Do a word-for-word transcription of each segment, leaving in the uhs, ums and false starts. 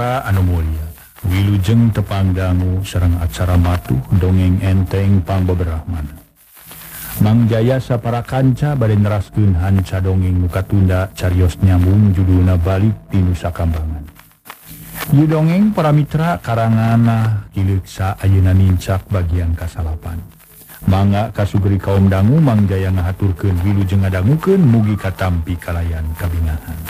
Para Anomulya, wilujeng tepangdangu sareng acara matuh dongeng enteng pambaberahman. Mang Jaya sapara kanca bade neraskeun hanca dongeng nu katunda carios nyambung judulna Balik Ti Nusakambangan. Ieu dongeng para mitra karanganna kileuksa ayeuna nincak bagian kasalapan. Mangga kasugeri kaum dangu Mang Jaya ngahaturkeun wilujeng ngadangukeun mugi katampi kalayan kabingahan.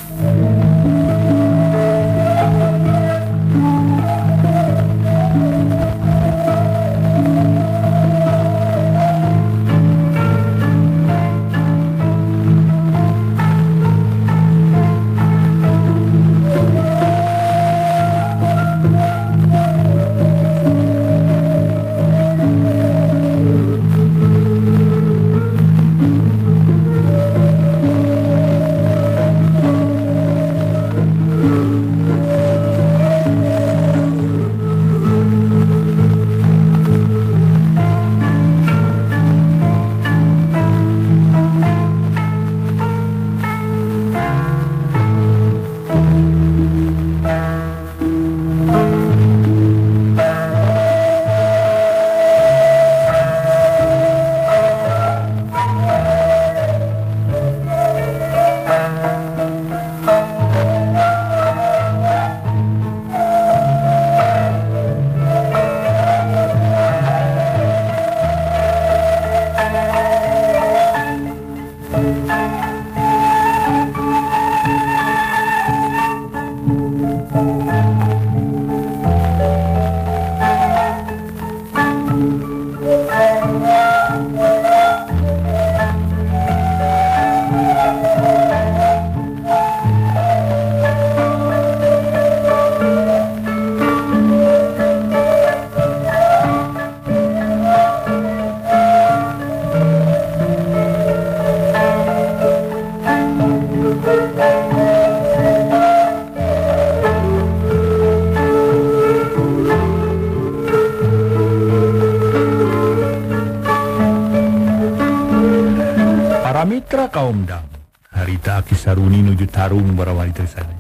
Kaum dangu harita Aki Saruni nuju tarung barawali tersana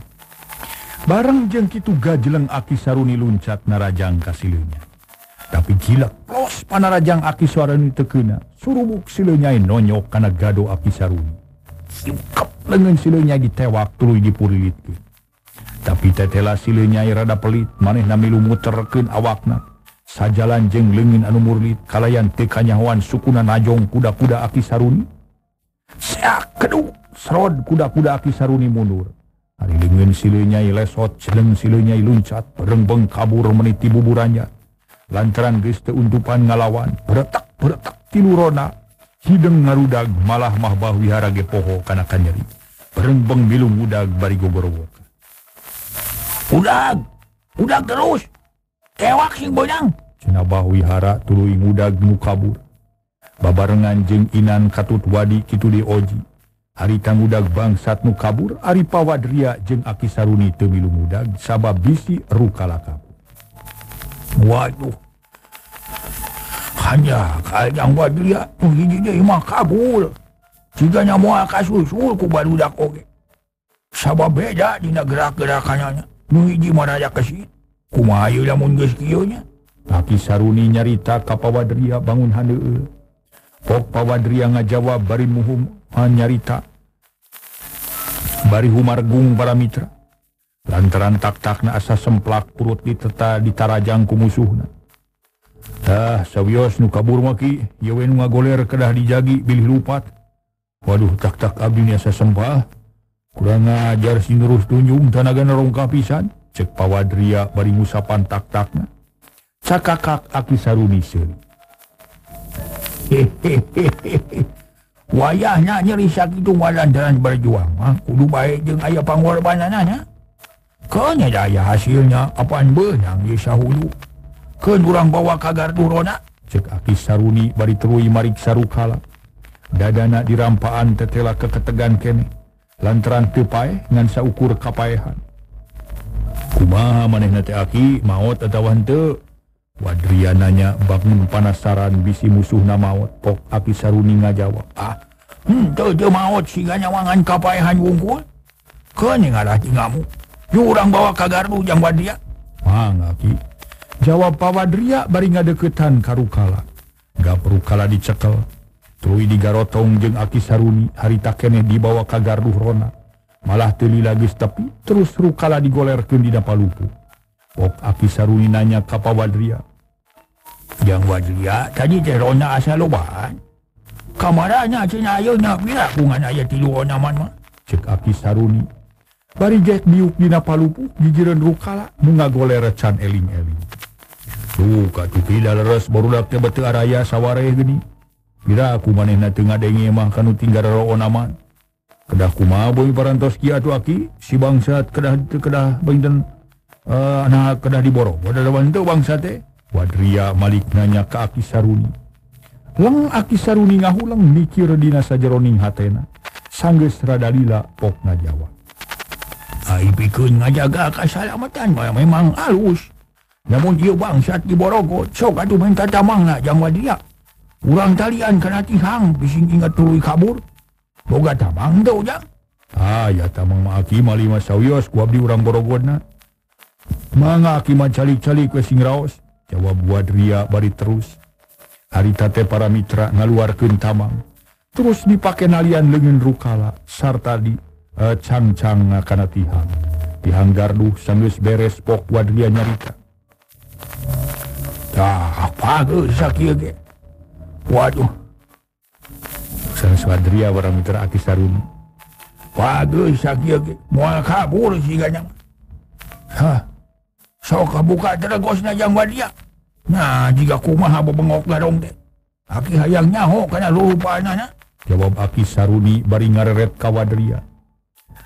bareng jeung kitu gajeleng Aki Saruni luncat narajang kasileunya tapi gila plos panarajang Aki Saruni tekena surubuk sileunya nonyok kana gado Aki Saruni siukap lengan sileunya ditewak tuluy dipurulitkeun tapi tetela sileunya rada pelit manehna milu muterkeun awakna sajalan jeung leungeun anu murlit kalayan teu kanyahoan sukuna najong kuda-kuda Aki Saruni. Seak keduk, serod kuda-kuda Aki Saruni mundur. Hari lengan silenya lesot, celeng silenya luncat, berengbeng kabur meniti buburannya. Lantaran geus teu untupan ngalawan, beretak-beretak tilurona. Hideng ngarudag malah mahbah wihara gepoho kana kanyeri. Berengbeng bilung udag bari gogorowoka. Udag, udag terus, tewak sing boyang. Cenah bah wihara tuluy ngudag nu kabur. Babarengan jeung Inan Katut Wadi kitu dioji. Hari tangudag bangsat nu kabur, ari pawadria jeung Aki Saruni teu milu mudag sabab bisi rukalakap. Waduh. Hanya kajang wadria tu hiji deui mah kabur. Jigana moal kasusul ku barudak oge. Sabab beda dina gerak-gerakannya. Nu hiji mah raya kesit. Kumaha ieu lamun geus kieu nya? Aki Saruni nyarita ka pawadria bangun handeueul. Pok pawadria ngajawab bari muhum nyarita bari humargung para mitra lantaran tak-takna asa semplak purut diteta ditarajang ku musuhna. Tah sawios nu kabur maki yewe nu ngagoler kedah dijagi bilih lupat. Waduh tak-tak abdi nya asa sempal kurang ajar sinurus tunjung tanagana rongkah pisan cek pawadria bari ngusapan tak-takna cakakak Aki Saruni seuri. Hehehehe, wayahnya nyeri sakit itu walantaran berjuang. Ha? Kudu baik jeung ayah pangorbananana. Kena dah ayah hasilnya, apaan benang dia sahulu. Kena kurang bawa kagar turona. Cek Aki Saruni bari terui marik sarukala. Dadana dirampaan tetela keketegan kene. Lantaran tepai ngan saukur kapaehan. Kumaha manehna teh Aki, maot atawa henteu? Wadria nanya bangun panasaran bisi musuhna maot. Pok Aki Saruni ngajawab. Ah, hmm, teu teu maot sigana wangan kapaehan wungkul. Kene ngalah tingamu. Yurang bawa kagardu jang wadia. Mangga ki. Jawab pawadria bari ngadeukeutan ka Rukala. Gapru kala dicekel. Tuluy digarotong jeung Aki Saruni harita keneh dibawa ka garduhrona. Malah teuli lagis tepi terus Rukala digolerkeun di dapalupu. Pok Aki Saruni nanya ka pawadria. Jang wadia tadi teh rona asa lobaan. Kamaranya cina ayeuna pira kungan aya tilu rona man mah. Cek Aki Saruni. Bari jek diuk dina palupu gigireun Rukala nu ngagolere can eling-eling. Duh katu tidak leres barudak teh beteu araya sawareh geni. Bila aku manehna teu ngadenge mah kanu tinggal roona man. Kedah kumaha beuing parantos kieu atuh Aki, si bangsat kedah teu kedah beuingten uh, nah kedah diboro. Wadawan teu bangsa teh. Wadria Malik nanya ka Aki Saruni. Leng Aki Saruni ngahuleng mikir dina sajeroning hatena. Sanggeus rada lila pok ngajawab. Aipikeun ngajaga kasalamatan mah memang alus. Namun ieu bangsat diborogot, sok atuh menta tamangna jang wadia. Urang talian kana tihang bising ingat tuluy kabur. Boga tamang teu jang. Ah, ya tamang mah Aki mah lima sawios ku abdi urang borogodna. Mangga Aki mah calik-calik we sing raos. Jawab Wadria bari terus. Harita teh para mitra ngaluarkeun tamang. Terus dipake nalian leungeun Rukala sarta di Uh, cang-cang kana tihang tihang garduh sanggeus beres pok Wadria nyarita. Tah bagus sakieu ge. Waduh. Sanggeus Wadria barang mitra Aki Saruni. Bagus sakieu ge. Moal kabur si ganyang. Hah. Sok kabuka teregosna jang Wadria. Nah, jiga kumaha bebengok garong teh. Aki hayang nyaho kana lupaanana. Jawab Aki Saruni bari ngareret ka Wadria.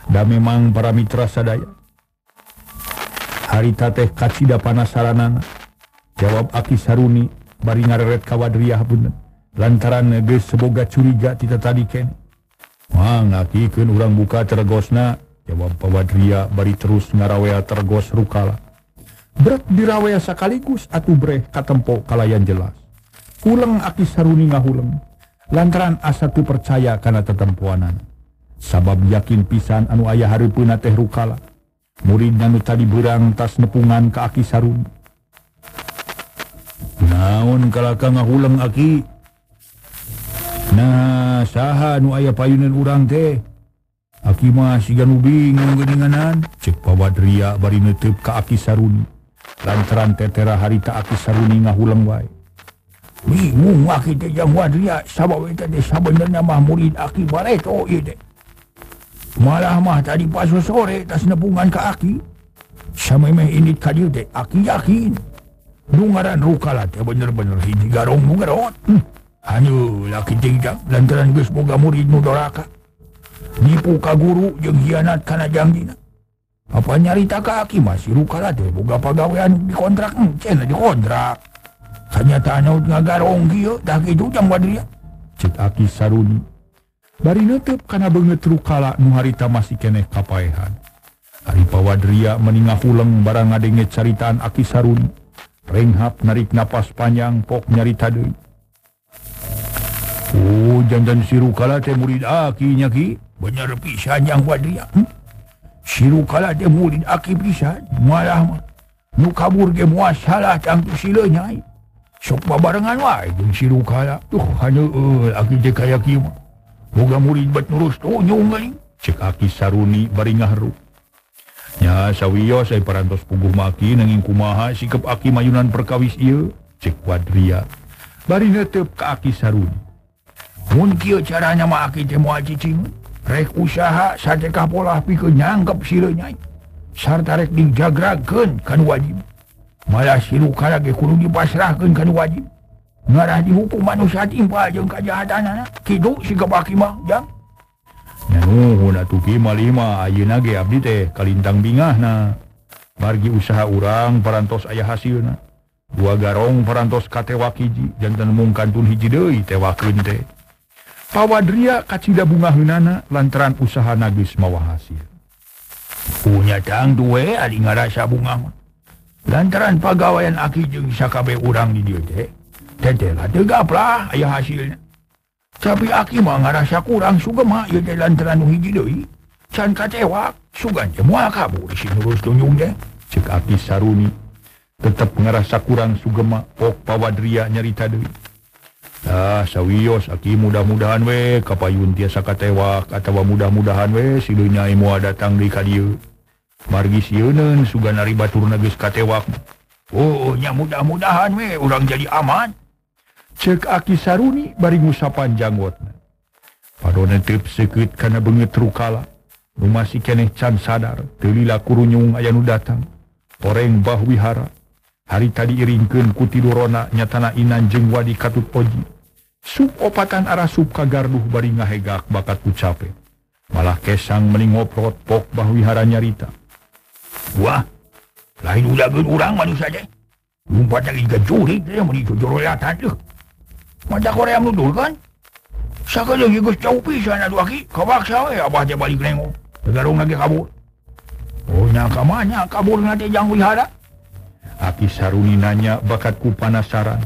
Da memang para mitra sadaya. Harita teh kacida panasaranana. Jawab Aki Saruni bari ngareret ka Wadria hapuneun. Lantaran geus boga curiga ti tadi ken. Mang ngakikeun urang buka tergosna. Jawab pa Wadria bari terus ngarawea tergos Rukala. Berat dirawea sakaligus atuh breh katempo kalayan jelas. Uleng Aki Saruni ngahuleng. Lantaran asa tu percaya kana tetempoanan. Sabab yakin pisan anu aya hareupeuna teh Rukala. Muridna nu tadi beurang tas nepungan ka Aki Saruni. Naon kalaka ngahuleng Aki? Nah, saha nu aya payuneun urang teh? Aki mah siga nu bingung geuninganan. Cek Pawadria bari neuteub ka Aki Saruni. Lantaran tetera harita Aki Saruni ngahuleng wae. Bingung Aki teh jang Wadria sabab eta teh sabenerna mah murid Aki bareto ieu teh. Malah mah tadi pas sore tas nepungan ka Aki. Samemeh indit ka dieu teh Aki yakin. Dungaran Rukala teh bener-bener hiji garong nu garot. Hmm. Anu laki tinggal lantaran geus boga murid nu doraka. Nipu ka guru jeung hianat kana janjina. Apa nyarita ka Aki mah si Rukala teh boga pagawean dikontrak cenah dikontrak. Kanyataan anu ngagarong kieu tah kitu jang Wadria. Cek Aki Saruni. Bari neuteub kana beungeut Rukala nu harita masih keneh kapaehan. Ari Pawadria meningahuleng barang ngadenge caritaan Aki Saruni. Renghap narik napas panjang pok nyarita deui. Oh, jantan si Rukala teh murid Aki nya Ki. Bener pisan jang Wadria. Hmm? Si Rukala teh murid Aki pisan. Malah mah nu kabur ge muasalah tang tu si Lenyai. Sok babarengan wae jeung si Rukala. Duh, haneul Aki teh kaya kieu mah. Boga murid bet nurus tu nyung geuning. Cek Aki Saruni bari ngahru. Nya sawios ai parantos puguh maki nanging kumaha sikep Aki mayunan perkawis ieu. Cek Wadria bari neuteub ka Aki Saruni. Mun kieu carana mah Aki teh moal cicing. Rek usaha satekah polah pikeun nyangkep si Lenyai. Sarta rek dijagragkeun kana wajib. Malah si Rukala ge kudu dipasrahkeun kana wajib. Ngarah dihukum manusia timpa jeung kajahatanana. Kidu sikep Aki mah jang. Nya nuhun atuh Ki malima ayeuna ge abdi teh kalintang bingahna. Margi usaha urang parantos aya hasilna. Dua garong parantos katewa kiji janten mung kantun hiji deui tewakeun teh. Pawadria kacida bungaheunana lantaran usaha geus mawa hasil. Punya tang duwe ari ngarasa bungah mah. Lantaran pagawean Aki jeung sakabeh urang di dieu teh. Tetelah tegaplah ayah hasilnya. Tapi Aki mah ngarasa kurang sugema ieu teh lantaran nu hiji deui. Can kecewa, sugan semua kabur sinurus dunyungnya. Cek Aki Saruni, tetap ngerasa kurang sugema, pok pawadria nyarita deui. Tah sawios Aki mudah-mudahan we, kapayun tiasa katewa, atawa mudah-mudahan we, si deui Nyai Moa datang di kadieu. Margi sieunun, sugan ari baturna geus katewak. Oh, nya mudah-mudahan we, urang jadi aman. Cek Aki Saruni, bari ngusapan janggotna. Padona teup sekeut kana beungeut rukala. Nu masih keneh can sadar, telila kurunyung aya nu datang. Oreng bah wihara. Hari tadi iringkeun ku tidurona nyatana Inan jeung Wadi Katut Oji. Sub opatan arah sub kagarduh bari ngahegak bakat ku cape. Malah kesang meningoprot pok bah wihara nyarita. Wah, lain ulageun urang manusia teh. Lumpat lagi gajurik teh mun dijojorolatan teh. Maca koream nudul kan? Sakeuleung geus jauh pisan atuh Aki, kabaksa we abah teh balik nengok. Garung lagi kabur. Oh nyaka mana kabur nanti yang wihara. Aki Saruni nanya bakatku panasaran.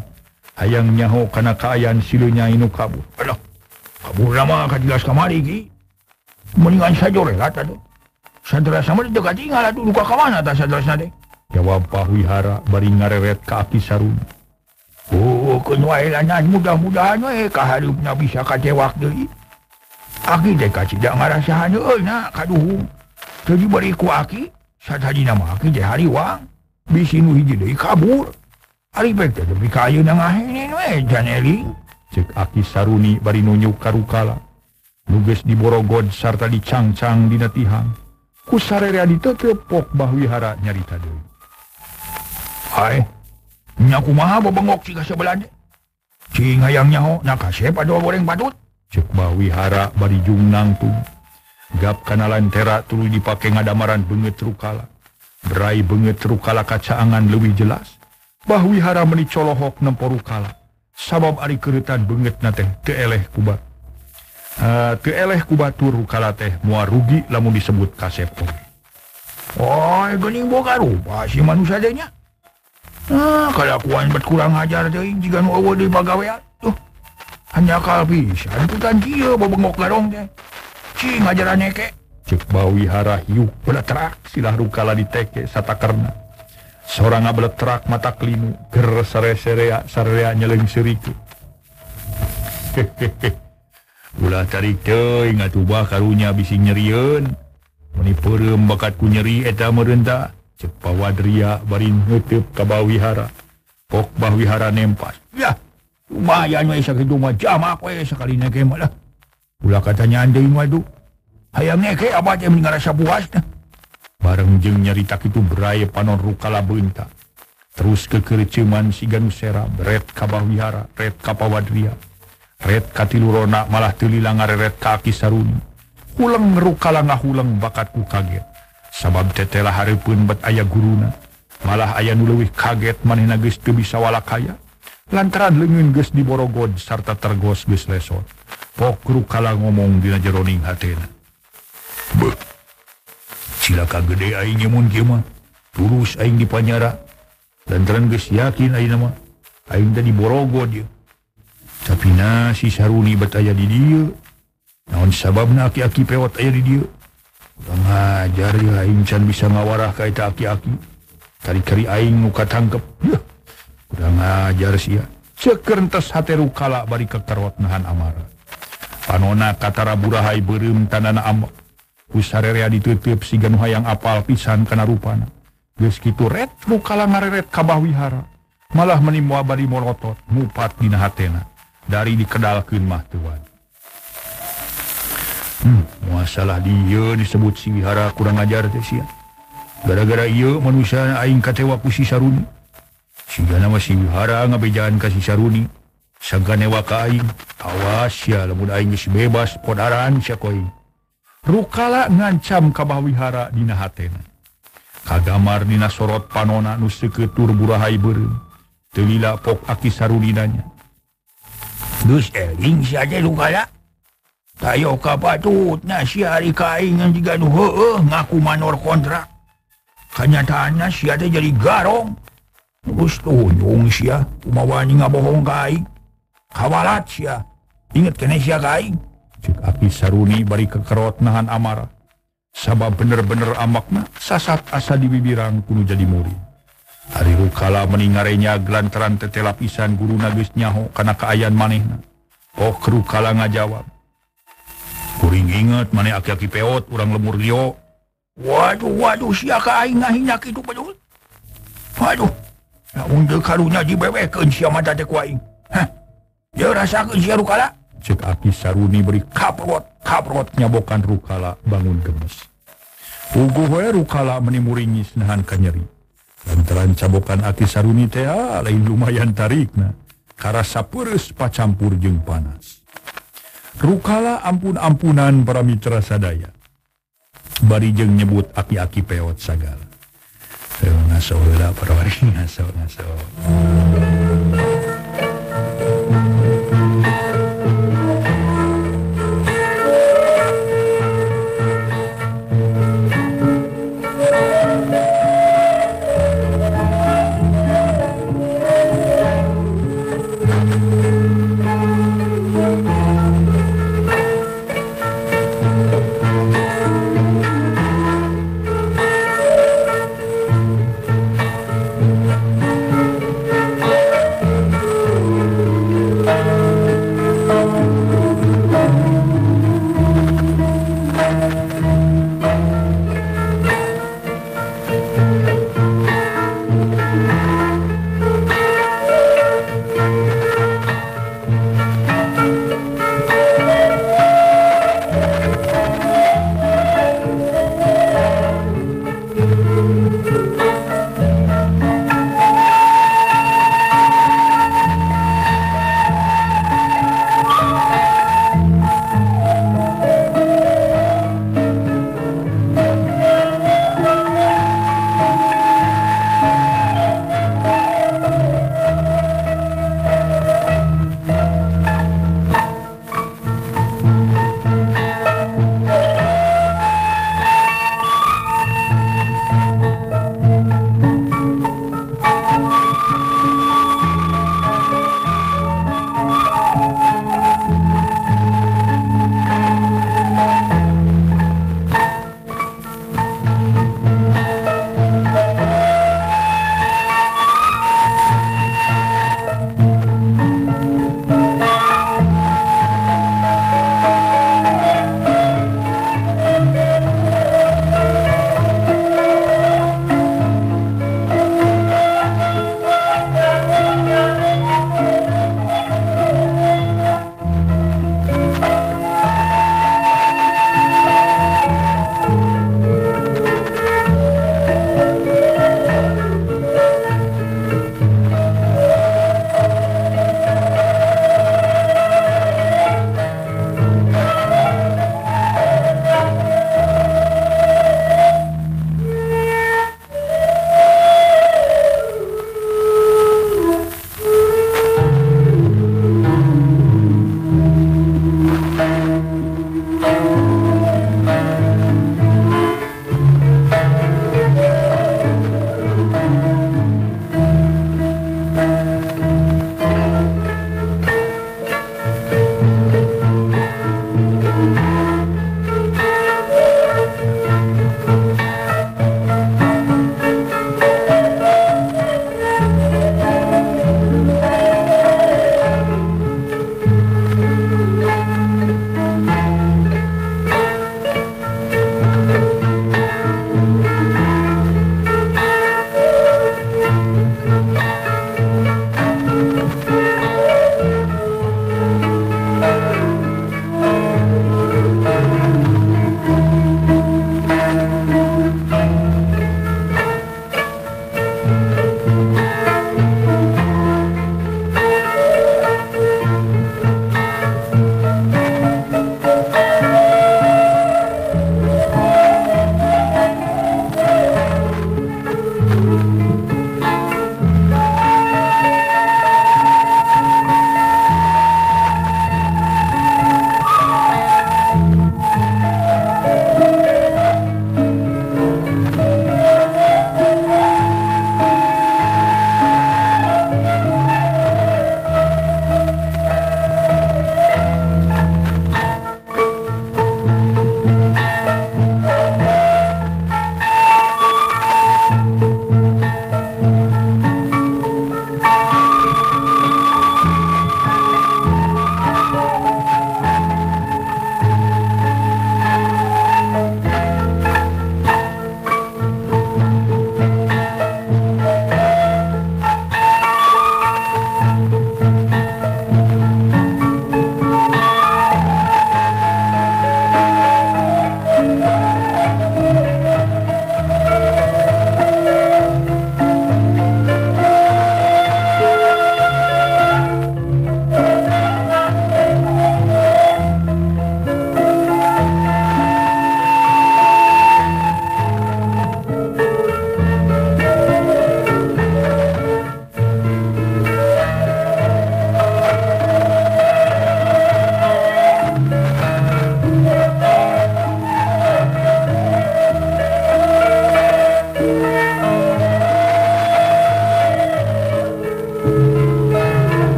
Hayang nyaho kana kaayaan silunya inu kabur. Aduh, kabur nama katilas kamari ki. Mendingan saja relat aduh. Sadra sama di dekat tinggal aduh luka kamana tak sadra sana. Jawab Pak Wihara bari ngareret ke Aki Saruni. Oh kenyailanan mudah-mudahan we kaharupna bisa kacewak deui. Aki teh kacida ngarasahan euy na kaduhung. Jadi bari ku Aki, satadina mah Aki teh hariwang, bisi nu hiji deui kabur. Ari bae teh demi ka ayeuna ngahenen we can eling. Cek Aki Saruni bari nunjuk ka rukala. Nu geus diborogod sarta dicangcang dina tihang. Ku sararea diteuteub pok bah wihara nyarita deui. Hae, nya kumaha babengok siga sebelah teh? Cing hayang nyaho nakasep ado goreng badut. Cek Bah Wihara bari jungnang tu gap kana lantera tuluy dipake ngadamaran beungeut rukala. Berai beungeut rukala kacaangan leuwih jelas. Bah Wihara meuni colohok nempo rukala. Sabab ari kereutan beungeutna teh teu eleh ku batur. Uh, teu eleh ku batur rukala teh moal rugi lamun disebut kasep. Oi, geuning boga rupa si manusia teh nya. Ah, kalakuan bet kurang ajar teh jiga nu eueuh deui bagawean. Hanya kalbis, antutan dia babengok garong teh. Cing ajaran neke. Cek Bah Wihara hiuk beletrak silah rukala diteke satakerna. Sorang abeletrak mata kelimu ger sare-sarea sarea nyeleng seriku. Hehehe. Ulah tarik teuing atuh bah karunya bisi nyerieun. Meni peureum bakatku nyeri eta meureun tah. Cek Pawadria bari ngeuteub ka Bah Wihara. Pok Bah Wihara nempas. Yah. Lumayan we sakitu mah jamak we sakali neke mah lah. Ulah katanya andeung waduh. Hayang neke abah teh mending ngarasa puas teh. Bareng jeung nyarita kitu berae panon rukala beunta. Terus kekerceuman si ganusera beret ka Bah Wihara, ret ka Pawadria. Ret ka tilurona malah teulila ngareret ka Aki Saruni. Uleng rukala ngahuleng bakatku kaget. Sabab tetelah hareupeun bet aya guruna. Malah aya nu leuwih kaget manehna geus teu bisa walakaya. Lantaran leungeun geus diborogod sarta tergos geus lesot. Pok rukala ngomong dina jeroning hatena. Beuh. Cilaka gede aing nyemun kieu mah. Tulus aing dipanyara. Lantaran geus yakin ayeuna mah aing teh diborogod ieu. Tapi na si Saruni bataya di dieu. Naon sababna aki-aki peot aya di dieu? Urang ajar ieu aing can bisa ngawarah ka eta aki-aki. Kari-kari aing nu katangkep. Yeuh. Kurang ajar sia. Cekerentas hate rukala bari kekerot nahan amara. Panona katara burahai beureum tanana ambek. Ku sarerea ditutup si ganu hayang apal pisan kana rupana. Geus kitu ret rukala ngareret ka Bah Wihara. Malah meuni moal bari morotot ngupat dina hatena. Dari dikedalkeun mah teu wani. Hmm, masalah dieu disebut si Wihara kurang ajar teh sia. Gara-gara ieu manusia aing katewa ku si Saruni. Siga nama si Wihara ngabejaan ka si Saruni. Saganewa ka aing. Awas ya lamun aing geus bebas podaran sia koing. Rukala ngancam ka Bah Wihara dina hatena. Kagamar dina sorot panona nu seukeut burahai beureum. Teu lila pok Aki Saruni nanya. Geus eling sia teh Rukala. Tayo ka patutna sia ari ka aing jiga nu heueuh ngaku manor kontrak. Kanyataanna sia teh jadi garong. Terus tunjung sia, kumawani ngabohong ka aing. Kawalat sia, inget kene sia ka aing. Cek Aki Saruni bari kekerot nahan amarah. Sabah bener-bener amakna sasat asa di bibirang kudu jadi murid. Hari rukala meningarenya gelantaran tetela pisan guru nagus nyaho kana kaayan manehna. Oh rukala ngajawab. Kuring inget maneh aki-aki peot urang lemur lio. Waduh waduh sia ka aing ngahina kitu betul. Waduh. Naon teu karuna dibebekeun sia mata teh ku aing. Hah. Yeu rasakeun sia rukala. Cek aki Saruni beri kaprot, kaprot nyabokan rukala bangun gemes. Uguh we rukala menimuringis nahan kanyeri. Lantaran cabokan aki Saruni teh lain lumayan tarikna. Karasa peres pacampur jeung panas. Rukala ampun-ampunan para mitra sadaya. Bari jeung nyebut aki-aki peot sagala. Teu ngaso heula para wari ngaso-ngaso.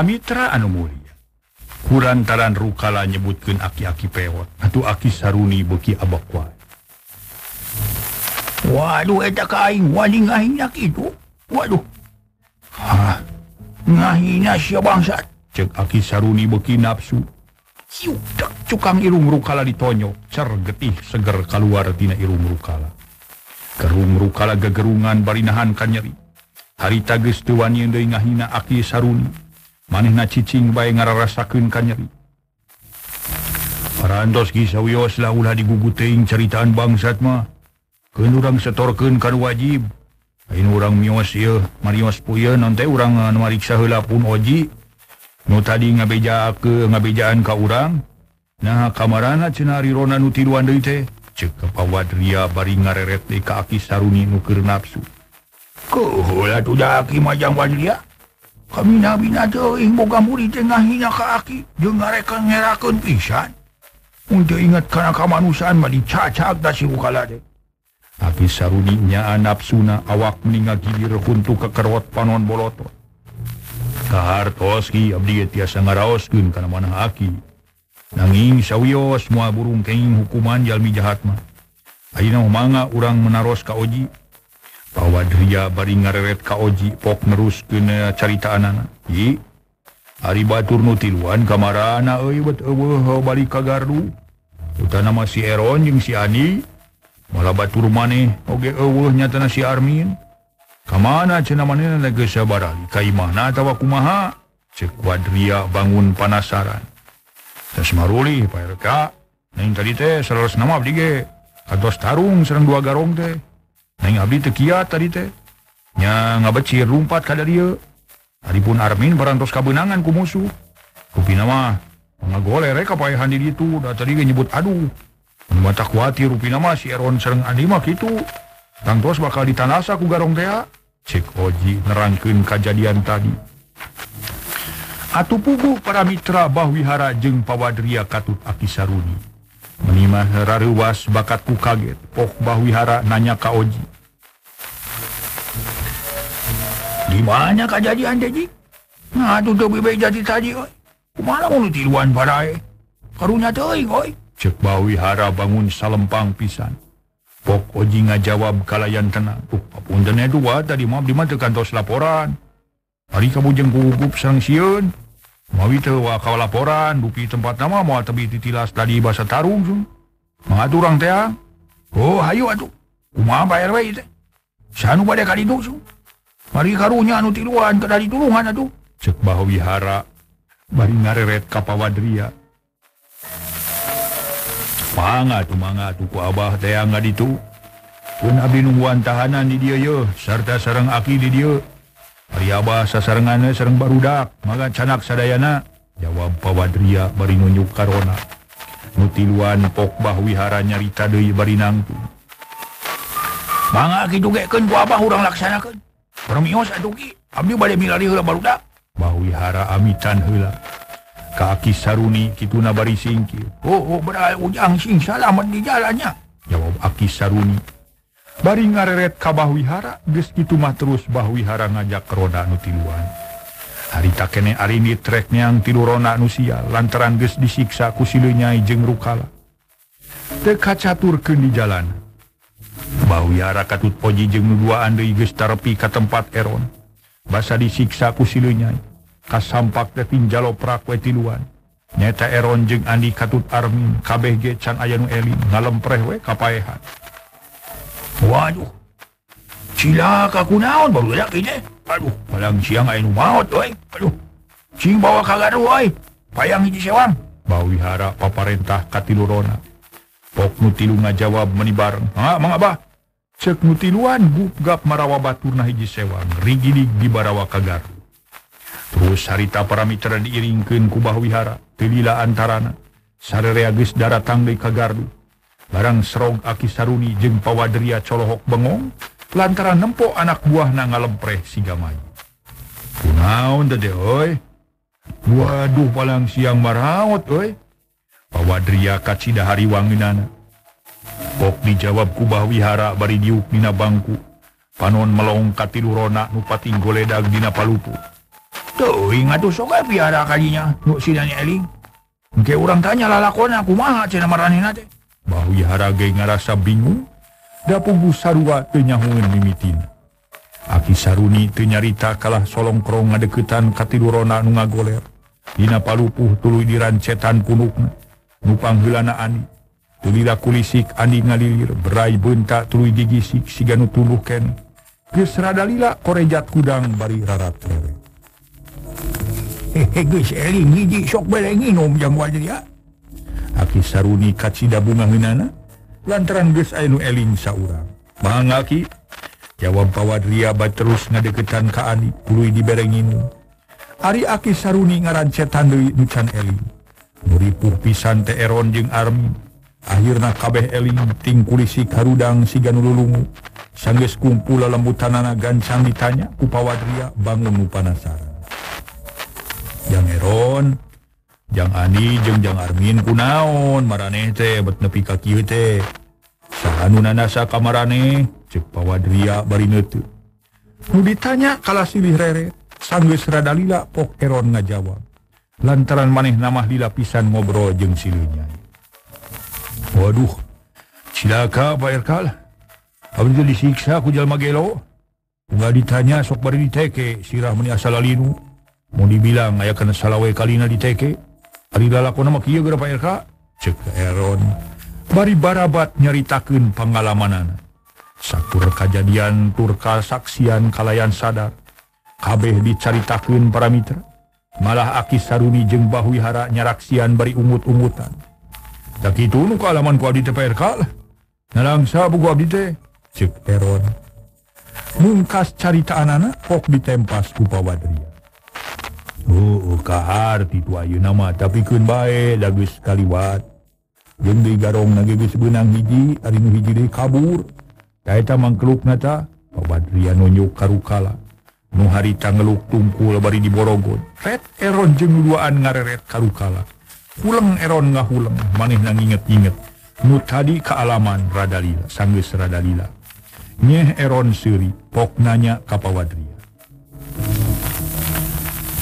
Pamitra anu mulia. Kurantaran rukala nyebutkeun aki-aki pewot atuh aki Saruni beki abak wae. Waduh eta ka aing waling aingna kitu. Waduh. Hah. Ngahina sia bangsat. Cek aki Saruni beki nafsu. Ciudak cukang irung rukala ditonyo, cer getih seger kaluar tina irung rukala. Kerung rukala gegerungan barinahan ka nyeri. Harita geus teu wani deui ngahina aki Saruni. Manehna cicing bae ngararasakeun ka nyeri. Parantos kisah wioslah ulah diguguting ceritaan bangsat mah. Keun urang setorkeun kanu wajib. Lain urang mios ieu, marios puyeun non teh urang anu mariksa heula pun oji. Nu tadi ngabeja ke ngabejaan ka urang, nah kamarana cenah rirona nu tiruan deui teh, ceuk kapawat ria bari ngareret deui ka aki Saruni nu keur nafsu. Kuhula tuda aki majang wadria, kami nabina teuing boga murid teh ngahina ka aki, jeung ngarekan ngerakeun pisan. Mun teu ingat kana kamanusiaan mah dicacak da si rukala teh. Aki Saruni nyaa nafsuna awak meninga gilir huntu ka kerot panon bolotot. Kahartos ki abdi tiasa ngaraoskeun kana maneh aki. Nanging sawios moal burung kenging hukuman jalmi jahat mah. Ayeuna mangga urang menaros ka oji. Pawadria bari ngareret ka oji pok neruskeun caritaanna. Yi. Ari batur nu tiluan kamarana euy bet eueuh balik ka gardu. Utana mah si Eron jeung si Ani. Malah batur maneh oge eueuh nyatana si Armin. Kamana cenah manehna geus sabarali, kaimahna atawa kumaha? Ceuk Wadria bangun panasaran. Tos marulih Pak R K, neng tadi teh salolosna mah abdi ge kados tarung sareng dua garong teh. Neng abdi teu kiat tadi teh. Nya ngabecir rumpat ka dieu. Haripun Armin barantos kabeunangan ku musuh. Rupina mah ngagoleh rek kapaehan di ditu, da tadi ge nyebut aduh. Mun mata kuatir rupina mah si Eron sareng Andi mah kitu. Tangtos bakal ditanasa ku garong teh. Cek oji nerangkeun kajadian tadi. Atuh puguh para mitra bahwihara jeung pawadria katut aki Saruni. Menimah rareuwas bakatku kaget, pok bahwihara nanya ka oji. Di mana kajadian teh, Ji? Nah, atuh teu bebeja ti tadi, oi. Kumaha mun tiluan barae? Karunya teuing, oi. Cek bahwihara bangun salempang pisan. Pok oji ngajawab kalayan tenang. Tuh, papunten eta dua tadi mah abdi mah teu kantos laporan. Ari kabujeng gugup sareng sieun. Mawi teu wa ka laporan, dupi tempatna mah moal tebi titilas tadi basa tarung sun. Mangatur urang teh. Oh, hayu atuh. Kumaha Pak R W teh? Sanu bade ka ditu sun. Mari karunya anu tiluan kada ditulungan atuh. Ceuk bahwihara bari ngareret ka pawadria. Mangga tu mangga tu ku abah teh angga ditu. Kun abdi nungguan tahanan di dieu yeuh sarta sareng aki di dieu. Ari abah sasarenganna sareng barudak, maga canak sadayana, jawab pawadria bari nunjuk karona. Nu tiluan pok bahwihara nyarita deui bari nangtung. Mangga kitu gekeun ku abah urang laksanakeun. Urang mios atuh ki, abdi bade milari heula barudak. Bahwihara amitan heula. Ka aki Saruni kituna bari singkir. Oh, oh beral ujang sing salamat di jalannya. Jawab aki Saruni. Bari ngareret ka bahwihara, geus kitu mah terus bahwihara ngajak roda nu tiluan. Harita kene arini trek neang tilu rona nu sia, lantaran geus disiksa ku sileu nyai jeung rukala. Teu kacaturkeun di jalan. Bahwihara katut oji jeung nu duaan deui geus tarepi ka tempat Eron. Basa disiksa ku sileu nyai. Kasampak teh pinjalo prak we tiluan. Nyata Eron jeung Andi katut Armin kabeh ge can aya nu eling ngalempreh we kapaehan. Waduh. Cilaka kunaon barudak ieu? Aduh, palang siang aya nu maot we. Aduh. Cing bawa ka garu we. Payang hiji sewang. Bahwihara paparentah ka tilu rona. Pok nu tilu ngajawab meni bareng. Ha, Mang Abah. Ceuk nu tiluan gugap marawa baturna hiji sewang, rigidig di barawa ka garu. Terus harita para mitra diiringkeun ku bahwihara, telila antarana, sarerea geus daratang deui ka gardu. Barang serog aki Saruni jeung pawadria colohok bengong, lantaran nempo anak buahna ngalempreh siga maju. Kunaon teh euy? Waduh palang siang maraot euy. Pawadria kacida hari wanginana. Pok dijawab ku bahwihara bari diuk dina bangku. Panon melongkat tilu rona nu pating goledag dina palupu. Tuh, ingat tuh sokai piara kalinya, nuk sidanya eling. Mungkin orang tanya lalakon aku maha cina marani nate. Bahu yahara geng ngerasa bingung, dapunggu sarua tenyahungan mimitin. Aki saruni tenyarita kalah solong krong ngadeketan katidurona nunga goler. Dina palupuh tului dirancetan kunukna, nupang hilana ani. Tulila kulisik andi ngalilir, berai bentak tului digisik siganu tuluh ken. Gesradalila korejat kudang bari rarat rere. Hehe geus eling hiji sok bele nginum jangwal dia. Aki saruni kacida bunga heunana lantaran geus aya nu eling saurang. Bahang aki jawab pawadria baterus ngadeketan ka ani tuluy diberengin. Ari aki saruni ngarancetan deui nu can eling. Nu ripuh pisan teh Eron jeung Armin. Akhirna kabeh eling ting kulisi karudang siga nu lulungu. Sanggeus kumpul lalembutanana gancang ditanya ku pawadria bangun nu panasaran. Jang Eron, Jang Ani, jeung Jang Armin kunaon maraneh teh bet nepi ka kieu teh. Saha nu nanasa ka maraneh? Ceuk pawadria bari neuteut. Nu ditanya kala silih rere, sanggeus rada lila pok Eron ngajawab. Lantaran manehna mah lila pisan ngobrol jeung silih nyai. Waduh, silaka Pak Erkal. Abdi teh disiksa ku jalma gelo. Unggal ditanya sok bari diteke, sirah meuni asal alinu. Mau dibilang aya kana salawe kalina diteke. Ari lalakonna mah kieu geura Pak R K. Ceuk Eron bari barabat nyaritakeun pangalamanana. Sakur kajadian tur kasaksian kalayan sadar. Kabeh dicaritakeun para mitra. Malah Aki Saruni jeung Bahu Wihara nyaraksian bari umut-umutan. Da kitu nu kaalaman ku abdi teh Pak R K. Nalangsa buku abdi teh. Ceuk Eron. Mungkas caritaanana pok ditempas ku pawadria. Oh, kahar titu ayu nama tapi kun baik lagu sekali wat. Jeng di garong nage geus beunang hiji, ari nu hiji deui kabur. Da eta mangkelukna ta, pawadria nunjuk ka rukala. Nu harita ngeluk tungkul bari diborogon. Ret Eron jeung duaan ngareret ka rukala. Kuleng Eron ngahuleng, manehna nginget-inget. Nu tadi kaalaman radalila, sanggeus radalila. Nyeh Eron seuri, pok nanya ka pawadria.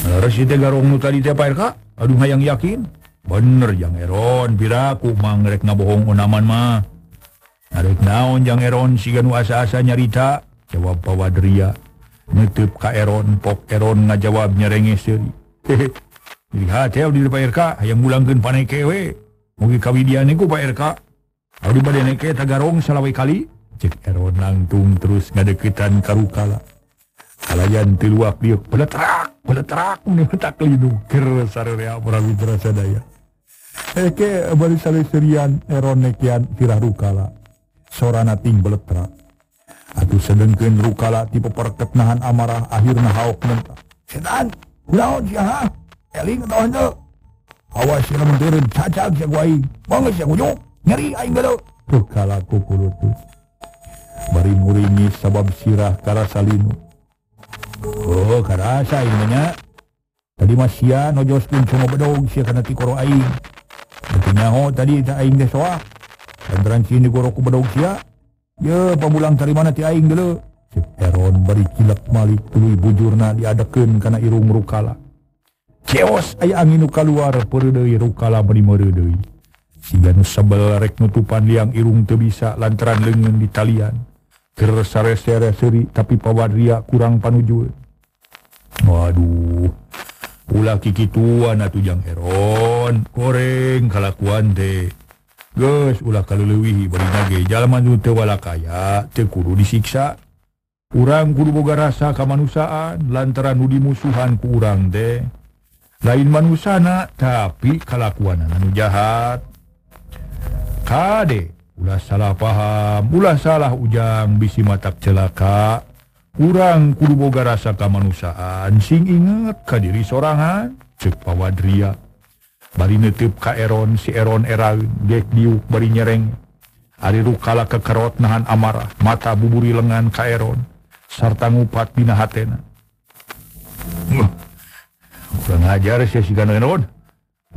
Resi teh garong nu tadi teh Pak R K, aduh hayang yakin. Bener Jang Eron, piraku mang rek ngabohong onaman mah. Arek naon Jang Eron siga nu asa-asa nyarita, jawab pawadria. Neuteub ka Eron, pok Eron ngajawab nyarenges deui. Hehe. Lihat teh di Pak R K, hayang mulangkeun paneke we. Mugi kawidian niku Pak R K. Ari bade neke teh garong salawe kali, ceuk Eron langtung terus ngadeukeutan ka rukala. Kalayan tiluak diuk peletrak, peletrak ni petak lindung kersarea orang berasa daya. Eke bari saleserian Eron nekian tirah rukala. Sorana ting beletrak. Atuh sedengkeun rukala ti pepertek nahan amarah akhirna haok mentak. Setan, kunaon sia ha? Eling tah henteu. Awas sia lamun teureun cacak sia ku aing. Mangga sia kujuk, nyeri aing geulo. Rukala kukulutus. Bari muringi sabab sirah karasa linu. Oh, karasa aing banyak. Tadi mas sia nojoskeun cuma bedog sia kana ti koro aing. Tapi nyaho tadi ta aing teh soak. Lantaran cieun digoro ku bedog sia. Ye, pamulang cari mana ti aing deuleu. Ceuk Eron bari cilak malik tuluy bujurna diadekeun kana irung rukala. Ceos aya angin nu kaluar peureud deui rukala bari meureuh deui. Siga nu sebel rek nutupan liang irung teu bisa lantaran leungeun ditalian. Kersare-sare seri tapi pawadria kurang panujuan. Waduh, ulah kikituan atuh Jang Eron, goreng kalakuan teh. Geus ulah kaleleuwihi bari nage jalma nu teu walakaya teu kudu disiksa. Urang kudu boga rasa kamanusiaan lantaran nu dimusuhan ku urang teh. Lain manusana tapi kalakuanana nu jahat. Kade ulah salah paham, ulah salah ujang bisi matak celaka. Urang kudu boga rasa kamanusiaan sing inget ka diri sorangan. Ceuk pawadria bari neuteub ka Eron, si Eron eraeun dek diuk bari nyereng. Ari rukala kekerot nahan amarah, mata buburi lengan ka Eron sarta ngupat dina hatena. Kurang ajar sia si kana Eron.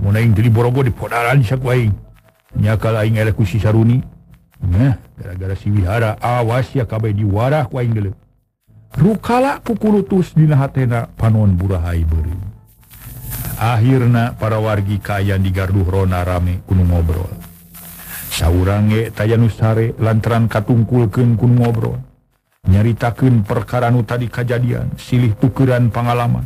Mun aing teu diborogo dipodaran sia ku aing. Nya kala aing eleh ku si Saruni. Nah, gara-gara si Wihara awas ya kabeh diwarah ku aing deuleu. Rukala kukulutus dina hatena panon burahai beri. Akhirna para wargi kaya di garduh rona rame kunu ngobrol. Saurange tayanusare lantaran katungkulkeun kunu ngobrol. Nyaritakeun perkara nu tadi kajadian, silih tukeran pangalaman.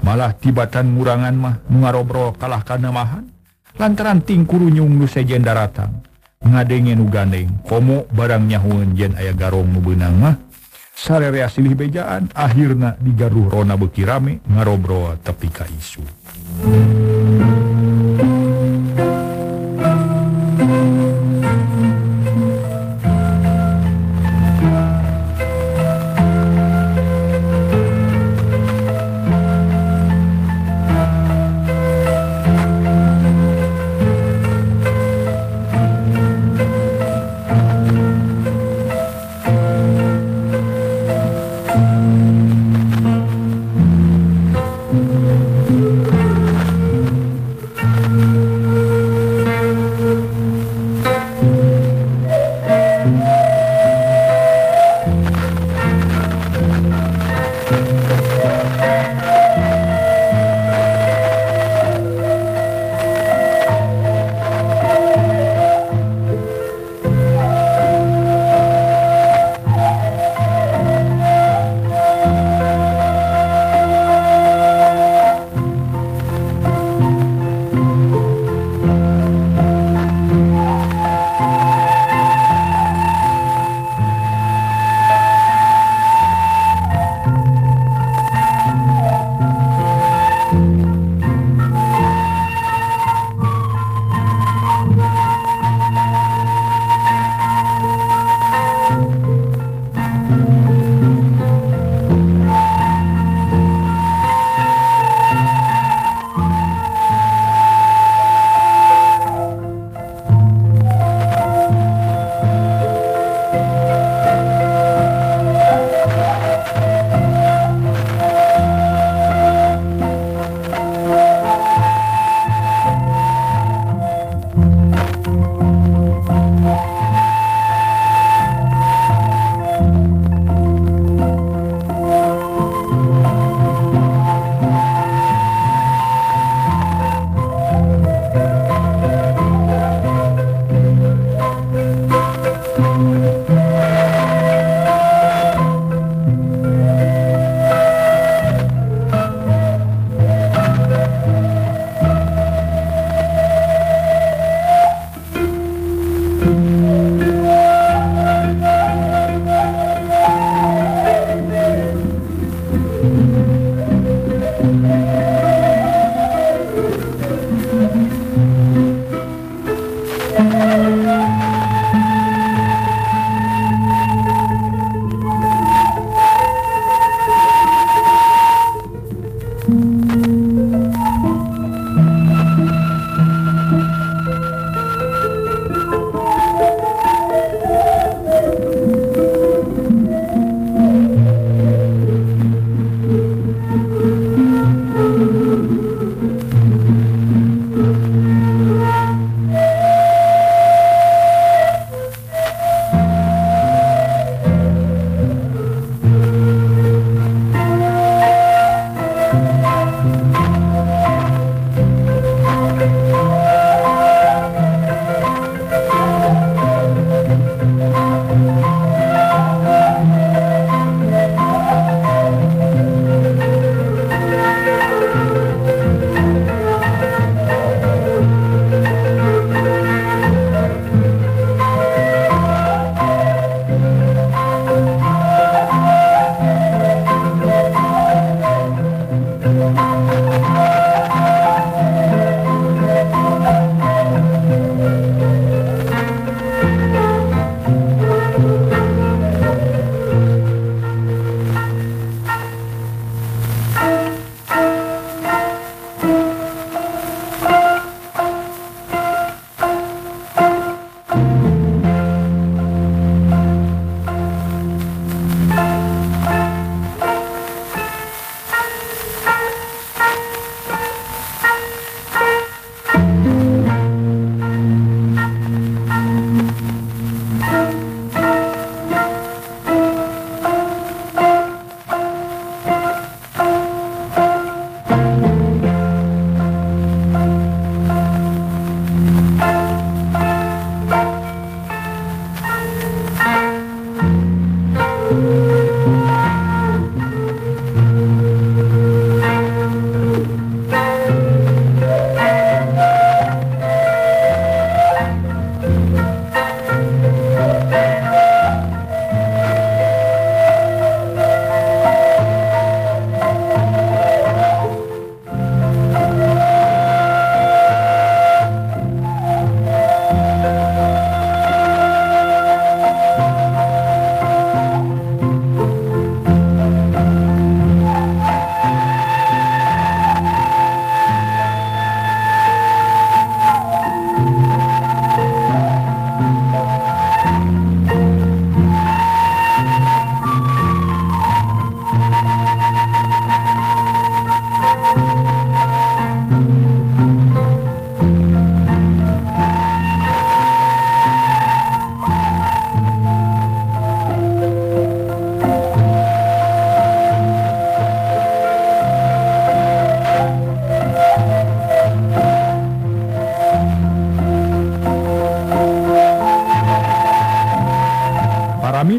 Malah tibatan murangan mah ngarobrol kalah kana mahan. Lantaran tingkuru nyung nu sejen daratang. Ngadenge nu gandeng, komo barang nyahueun jen aya garong nu beunang mah. Sarere asilih bejaan, akhirna digaruh rona beki rame, ngarobrol tepi ka isu.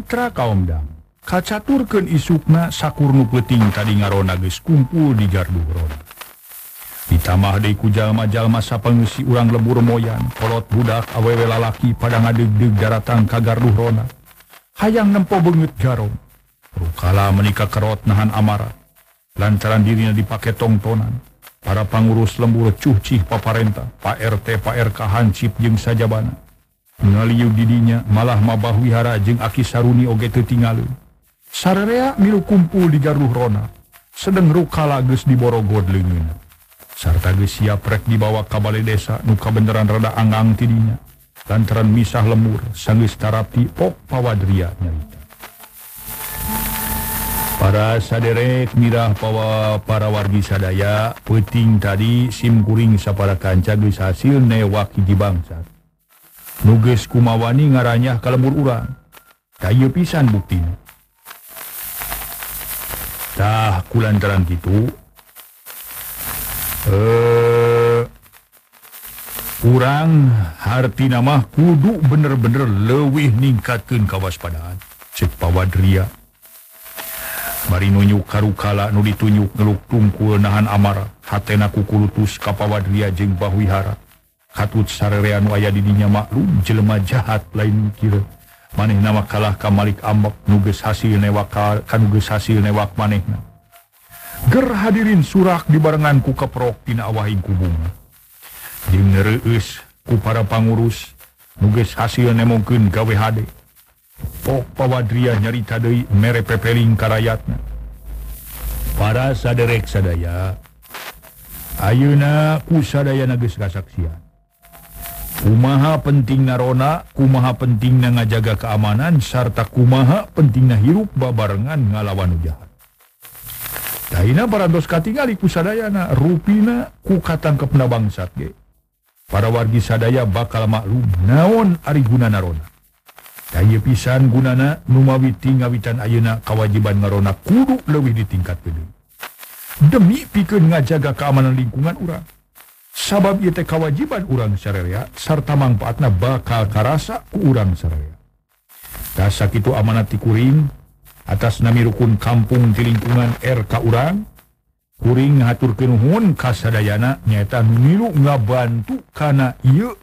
Putra Kaumdang, kacaturkeun isukna sakurnu peuting tadi ngarona geus kumpul di Jardugorona. Ditamah deui ku jalma-jalma sapeungsi urang lebur moyan, kolot budak awewe lalaki pada ngadeg-deg daratang ka Garduhrona. Hayang nempo beungeut garong, rukala menika kerot nahan amarat, lantaran dirinya dipake tongtonan. Para pangurus lembur cuhcih paparentah, Pak R T, Pak R K hancip jeung sajabana. Ngaliuk didinya malah mabah wihara jeung Aki Saruni oge teu tinggalin. Sararea milu kumpul di Garduhrona, sedeng rukala geus diborogod leungeunna. Sarta geus siap rek dibawa ka bale desa nu kabeneran rada anggang tidinya. Lantaran misah lemur sanggeus tarapti ok pawadria nyarita. Para saderek mirah pawa para wargi sadaya, peuting tadi simkuring sapara kanca geus hasil newak hiji bangsat. Nu geus kumawani ngaranyah ka lembur urang. Da ieu pisan buktina. Tah kulantaran kitu eh urang hartina mah kudu bener-bener leuwih ningkatkeun kawaspadaan ceuk pawadria. Bari nunjuk karukala nu ditunjuk ngeluk tungkul nahan amara, hatena kukulutus ka pawadria jeung bahwihara. Katut sarerean nu aya di dinya maklum jelema jahat lain kira. Manehna mah kalah ka Malik Ambek nu geus hasil newak ka nu geus hasil newak manehna. Ger hadirin surak dibarengan ku keprok tina awahing kubunga. Jeung reueus ku para pangurus nu geus hasil nemongkeun gawe hade. Pok pawadria nyarita deui mere pepeling karayatna. Para saderek sadaya, ayeuna ku sadayana geus kasaksian. Kumaha pentingna rona, kumaha pentingna ngajaga keamanan, serta kumaha pentingna hirup babarengan ngalawan nu jahat. Daina parantos katingali ku sadayana, rupina ku katangkepna bangsat ge. Para wargi sadaya bakal maklum naon ari gunana rona. Da ieu pisan gunana numawi tingawitan ayeuna kawajiban ngarona kudu leuwih ditingkatkeun deui. Demi pikeun ngajaga keamanan lingkungan urang. Sabab ieu teh kawajiban urang sarerea sarta mangpaatna bakal karasa ku urang sarerea. Da sakitu amanat ti kuring atas nami rukun kampung di lingkungan R K urang, kuring ngaturkeun nuhun ka sadayana nyaeta nu milu ngabantu kana ieu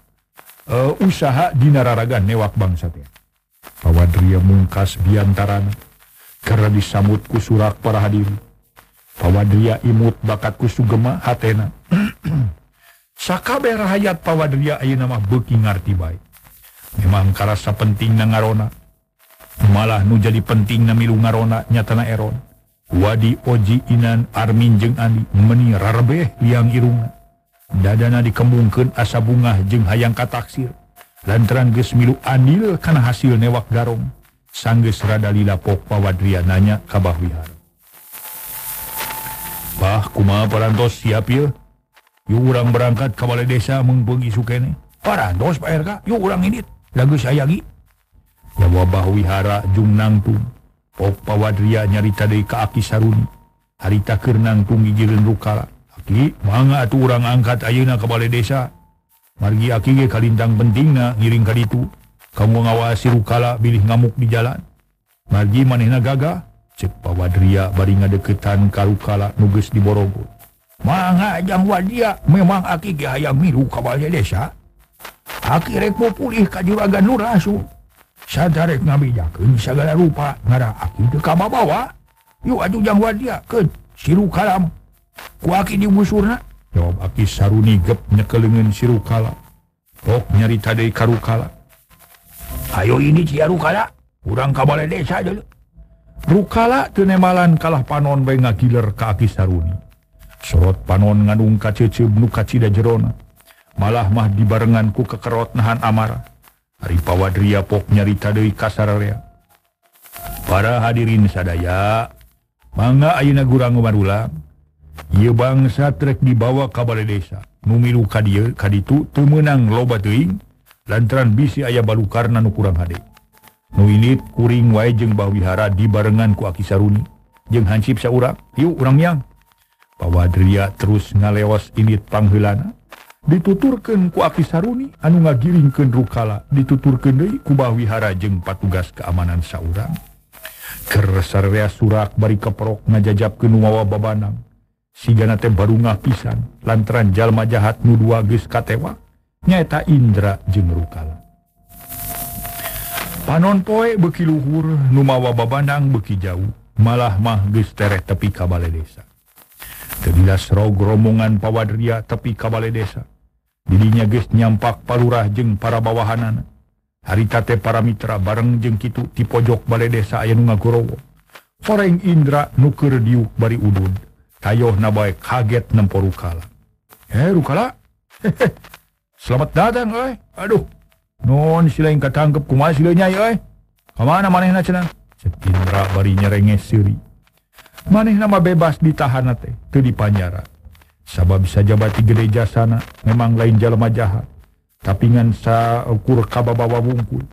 uh, usaha dina raragan newak bangsa teh. Pawadria mungkas biantarana karena disambut ku surak para hadirin. Pawadria imut bakat ku sugema hatena. Sakabeh rahayat pawadria ayeuna mah beuki ngarti bae. Memang karasa pentingna ngarona. Malah nu jadi pentingna milu ngarona nyatana eron. Wadi Oji Inan Armin jeung Andi meni rarebeh liang irungna. Dadana dikembungkeun asa bungah jeung hayang kataksir. Lantaran geus milu andil kana hasil newak garong. Sanggeus rada lila pok pawadria nanya ka Bah Wihar. Bah kumaha parantos siap ieu? Yuk urang berangkat ke balai desa mengbengi sukene. Parantos Pak R K, yuk urang ini lagu sayagi. Jawab Bah Wihara jung nangtung. Pok pawadria nyarita dari ka Aki Saruni. Harita keur nangtung gigireun rukala. Aki, mangga atuh urang angkat ayeuna ke balai desa. Margi Aki ge kalintang pentingna ngiring kaditu. Kamu ngawasi rukala bilih ngamuk di jalan. Margi manehna gagah. Cek pawadria bari ngadeukeutan ka rukala nu geus diborogo. Mangga jang wadia, memang Aki ge hayang milu ka balai desa. Aki rek mau pulih ka juragan Nurasu. Sadarek ngabijakeun sagala rupa ngara Aki teu kababawa. Yuk atuh jang wadia keun si Rukala. Ku Aki dibusurna. Jawab Aki Saruni gep nyekeleungeun si Rukala. Pok nyarita deui ka Rukala. Ayo ini si Rukala, urang ka balai desa deui. Rukala teu nemalan kalah panon bae ngagiler ka Aki Saruni. Sorot panon ngandung kaceceb nu kacida jerona. Malah mah dibarengan ku kekerot nahan amara. Ari pawadria pok nyarita deui ka sararea. Para hadirin sadaya, mangga ayeuna gurang umarulang. Ieu bangsa trek dibawa ka balai desa. Nu milu ka dieu kaditu teu meunang loba teuing lantaran bisi aya balukarna nu kurang hade. Nu init kuring wae jeung Bah Wihara dibarengan ku Aki Saruni jeung hancip saurang. Hiu urang yang Pawadria terus ngalewas init pangheulana. dituturkan ku api saruni anu ngagiringkeun rukala, dituturkan deui ku bahwihara jeung patugas keamanan saurang. Keur sararea surak bari keperok ngajajabkeun wawa babanang. Sigana teh barungah pisan lantaran jalma jahat nu dua geus katewa nyaeta Indra jeung Rukala. Panon poe beuki luhur nu mawa babanang beuki jauh, malah mah geus tereh tepi ka bale desa. Teu dilas rog rombongan pawadria tepi ka bale desa. Dirinya geus nyampak palurah jeung para bawahanana. Harita teh para mitra bareng jeung kitu ti pojok bale desa aya nu ngagorowo. Poreng Indra nu keur diuk bari udud. Tayohna bae kaget nempo Rukala. Eh Rukala, hehehe, selamat datang eh. Aduh, non silain katangkep kumaha sila nyai eh. Kamana manehna cenah? Cet Indra bari nyerenges seuri. Manehna mah bebas ditahan teh, teu dipanjara. Sabab sajabati gede jasana memang lain jalma jahat. Tapi ngan saukur kababawa wungkul.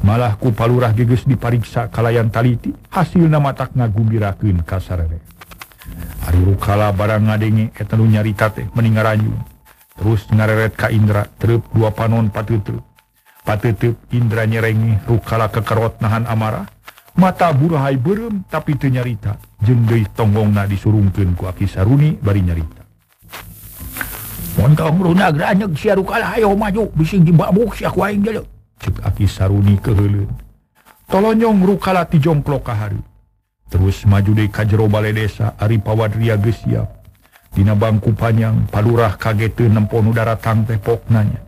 Malah ku palurah geus dipariksa kalayan taliti, hasilna matak ngagumbirakeun ka sarere. Ari Rukala barang ngadenge eta nu nyarita teh meningaranyung. Terus ngareret ka Indra treup dua panon pateutreup. Pateutreup Indra nyerengeh, Rukala kekerot nahan amarah. Mata burahai beureum tapi teu nyarita. Jeung deui tonggongna disurungkeun ku Aki Saruni bari nyarita. Mun kaungruna granyeg sia Rukala hayo maju bising dibabuk sia ku aing jeleu. Ceuk Aki Saruni keheuleun. Tolonyong Rukala ti jongklok ka hareup. Terus maju deui ka jero bale desa, ari pawadria geus siap. Dina bangku panjang, palurah kageteun nempo nu daratang teh pokna nya.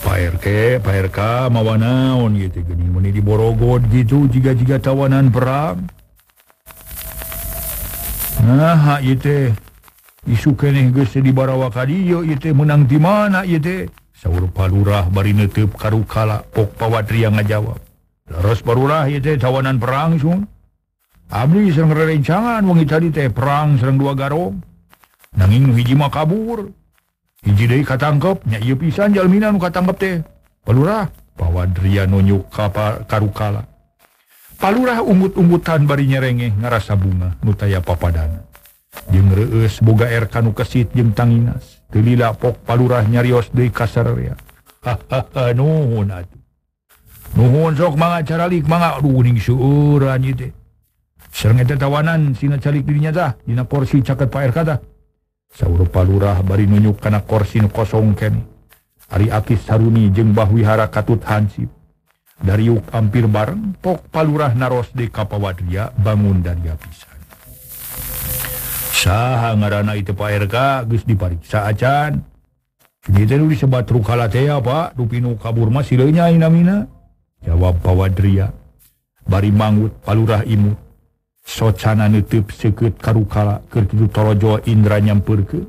Pak R T, Pak R K, mawa naon ieu teh geuning meuni diborogod kitu jiga-jiga tawanan perang. Nah, ieu teh isu keneh geus dibarawa ka dieu, ieu teh meunang di mana ieu teh? Saur palurah bari neuteub ka Rukala, pok pawadria ngajawab. Terus barulah ieu teh tawanan perang sung. Abdi sareng rerencangan wengi tadi teh perang sareng dua garong. Nanging nu hiji mah kabur. Hiji deui katangkep nya ieu pisan jalmina nu katangkep teh. Palurah pawadria nunjuk ka Rukala. Palurah ungut-ungutan bari nyerengeh ngarasa bunga nu taya papadana. Jeung reueus boga air kanu kesit jeung tanginas. Teu lila pok palurah nyarios deui ka sararea. Hahaha nuhun atuh. Nuhun sok mangga caralik mangga aduh ning seueuran ieu teh. Sareng eta tawanan sina calik dirinya tah dina porsi caket Pak R K tah. Saur palurah bari nunjuk kana kursi nu kosong keneh. Ari Aki Saruni jeung Bahwihara katut hansip. Dariuk hampir bareng pok palurah naros de ka pawadria bangun daria pisan. Saha ngaranna ieu Pak R K geus dipariksa acan. Ieu teh nu disebat Rukala teh apa? Dupi nu kabur mah sileu nya namina. Jawab pawadria, bari mangut palurah imut. Socana neuteub seukeut ka Rukala, keur kitu torojo Indra nyampeurkeun.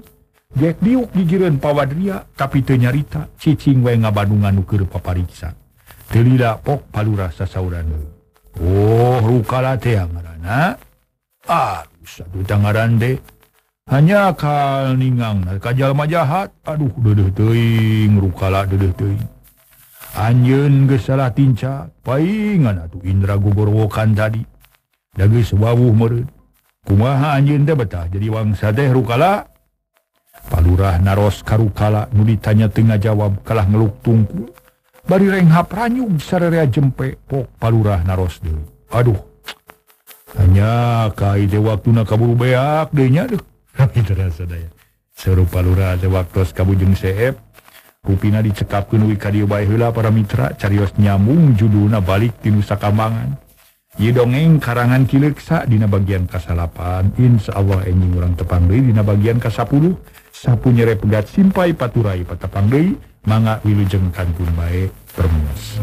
Gek diuk gigireun pawadria, tapi teu nyarita, cicing wae ngabandungan nu keur papariksa. Teu lila pok palurah sasauran. Oh, Rukala teh ngaranna. Ah, satu tangaran teh. Hanya kal ningang, ka jalma jahat. Aduh, deudeuh teuing, Rukala deudeuh teuing. Anjeun geus salah tinca, paingan atuh Indra gogorowokan tadi. Da geus wawuh meureun. Kumaha anjeun teh betah jadi wangsa teh Rukala? Palurah naros ka Rukala nu ditanya teu ngajawab kalah ngeluk tungkul. Bari renghap ranyug sararea jempe pok palurah naros deui. Aduh. Hanya ka ieu waktuna kaburu beak deui nya deuh. Kitu rasa daya. Saur palurah teh waktos kabujung seep. Kupina dicekapkeun we ka dieu bae heula para mitra carios nyambung judulna Balik Ti Nusakambangan. Ieu dongeng karangan Ki Leuksa dina bagian kasalapan. Insyaallah enjing urang tepang deui dina bagian kasapuluh. Sapunyere pegat simpai paturai patepang deui mangga wilujeng kantun bae permus.